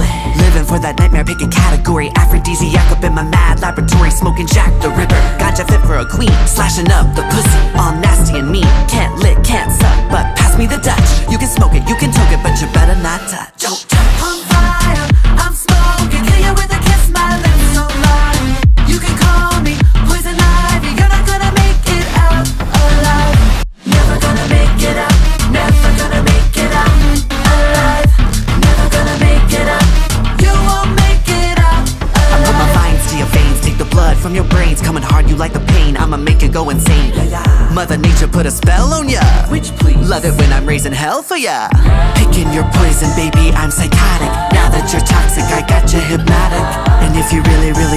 Flawless. Living for that nightmare, pick a category. Aphrodisiac up in my mad laboratory. Smoking Jack the Ripper, gotcha fit for a queen. Slashing up the pussy, all nasty and mean. Can't lick, can't suck, but pass me the Dutch. You can smoke it, you can toke it, but you better not touch. Don't touch. On fire, I'm smoking. Kill you with a kiss, my lips so loud. You can call me Poison Ivy. You're not gonna make it out alive. Never gonna make it out. Never gonna make it out alive. Never gonna make it out. You won't make it out alive. I put my vines to your veins. Take the blood from your brains. Coming hard, you like the pain. I'ma make it go insane. Mother Nature put a spell on ya. Which please. Love it when I'm raising hell for ya. Picking your poison, baby, I'm psychotic. Now that you're toxic, I got you hypnotic. And if you really, really